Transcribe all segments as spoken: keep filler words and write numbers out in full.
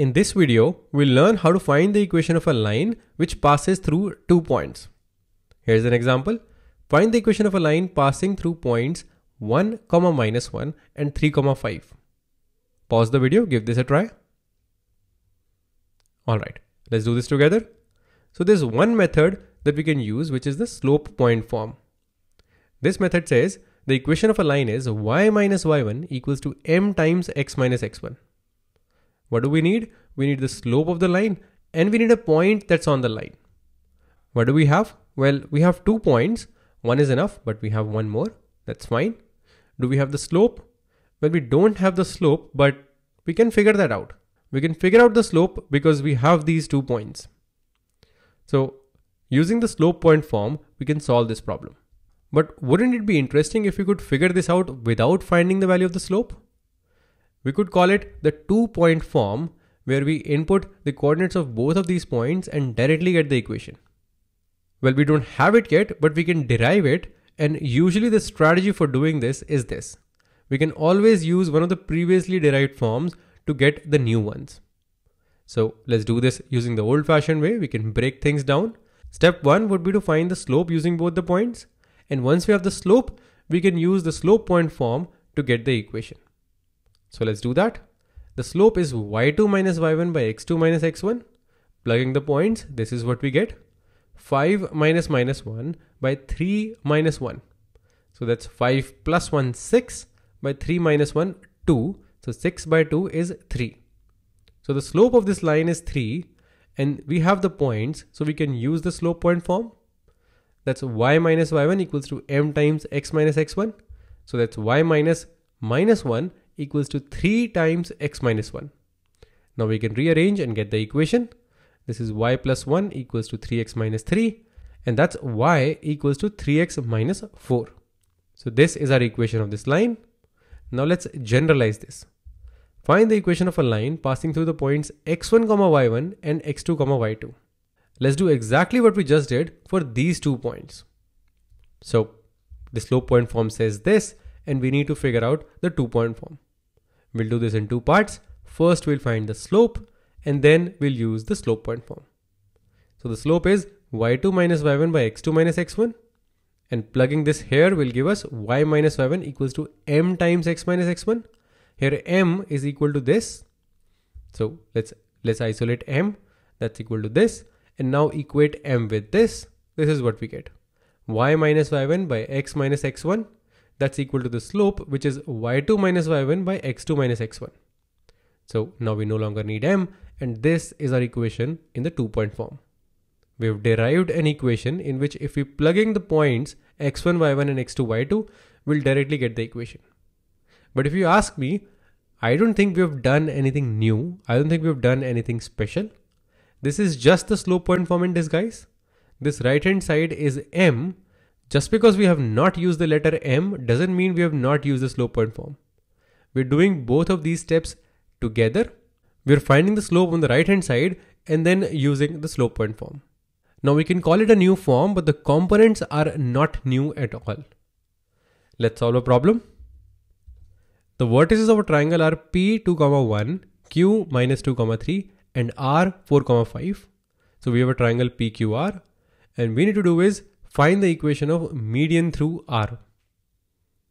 In this video, we'll learn how to find the equation of a line which passes through two points. Here's an example. Find the equation of a line passing through points one, minus one and three, five. Pause the video, give this a try. Alright, let's do this together. So there's one method that we can use, which is the slope point form. This method says the equation of a line is y minus y one equals to m times x minus x one. What do we need? We need the slope of the line and we need a point that's on the line. What do we have? Well, we have two points. One is enough, but we have one more. That's fine. Do we have the slope? Well, we don't have the slope, but we can figure that out. We can figure out the slope because we have these two points. So using the slope point form, we can solve this problem. But wouldn't it be interesting if we could figure this out without finding the value of the slope? We could call it the two point form, where we input the coordinates of both of these points and directly get the equation. Well, we don't have it yet, but we can derive it. And usually the strategy for doing this is this. We can always use one of the previously derived forms to get the new ones. So let's do this using the old-fashioned way. We can break things down. Step one would be to find the slope using both the points. And once we have the slope, we can use the slope point form to get the equation. So let's do that. The slope is y two minus y one by x two minus x one. Plugging the points, this is what we get. five minus minus one by three minus one. So that's five plus one, six, by three minus one, two. So six by two is three. So the slope of this line is three and we have the points, so we can use the slope point form. That's y minus y one equals to m times x minus x one. So that's y minus minus one equals to three times x minus one. Now we can rearrange and get the equation. This is y plus one equals to three x minus three, and that's y equals to three x minus four. So this is our equation of this line. Now let's generalize this. Find the equation of a line passing through the points x one, y one and x two, y two. Let's do exactly what we just did for these two points. So the slope point form says this, and we need to figure out the two point form. We'll do this in two parts. First, we'll find the slope, and then we'll use the slope point form. So the slope is y two minus y one by x two minus x one, and plugging this here will give us y minus y one equals to m times x minus x one. Here m is equal to this. So let's let's isolate m. That's equal to this, and now equate m with this. This is what we get. y minus y one by x minus x one. That's equal to the slope, which is y two minus y one by x two minus x one. So now we no longer need m, and this is our equation in the two point form. We have derived an equation in which if we plug in the points x one, y one and x two, y two, we'll directly get the equation. But if you ask me, I don't think we have done anything new. I don't think we've done anything special. This is just the slope point form in disguise. This right hand side is m. Just because we have not used the letter m doesn't mean we have not used the slope point form. We're doing both of these steps together. We're finding the slope on the right hand side and then using the slope point form. Now we can call it a new form, but the components are not new at all. Let's solve a problem. The vertices of a triangle are p two, one, q minus two, three and r four, five. So we have a triangle P Q R, and we need to do is find the equation of median through R.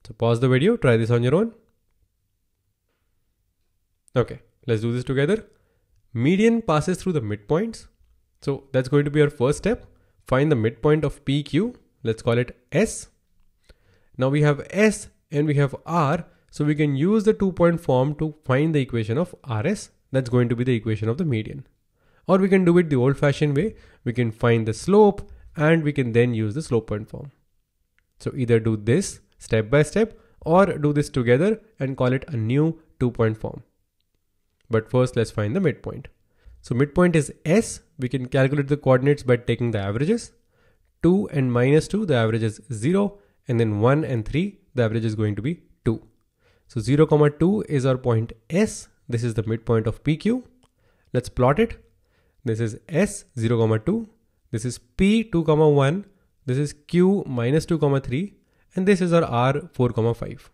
So pause the video, try this on your own. Okay, let's do this together. Median passes through the midpoints. So that's going to be our first step. Find the midpoint of P Q. Let's call it S. Now we have S and we have R. So we can use the two point form to find the equation of R S. That's going to be the equation of the median. Or we can do it the old fashioned way. We can find the slope and we can then use the slope point form. So either do this step by step or do this together and call it a new two point form. But first let's find the midpoint. So midpoint is S. We can calculate the coordinates by taking the averages. two and minus two, the average is zero. And then one and three, the average is going to be two. So zero, two is our point S. This is the midpoint of P Q. Let's plot it. This is S, zero, two. This is P two, one. This is Q minus two, three. And this is our R four, five.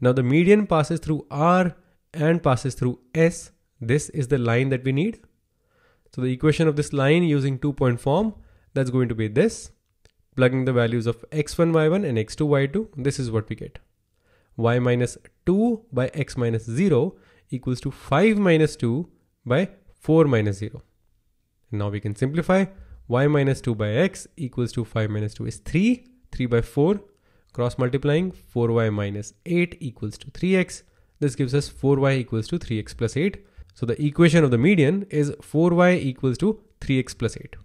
Now the median passes through R and passes through S. This is the line that we need. So the equation of this line using two-point form, that's going to be this. Plugging the values of x one, y one and x two, y two, this is what we get. Y minus two by x minus zero equals to five minus two by four minus zero. Now we can simplify. Y minus two by x equals to five minus two is three. three by four, cross multiplying, four y minus eight equals to three x. This gives us four y equals to three x plus eight. So the equation of the median is four y equals to three x plus eight.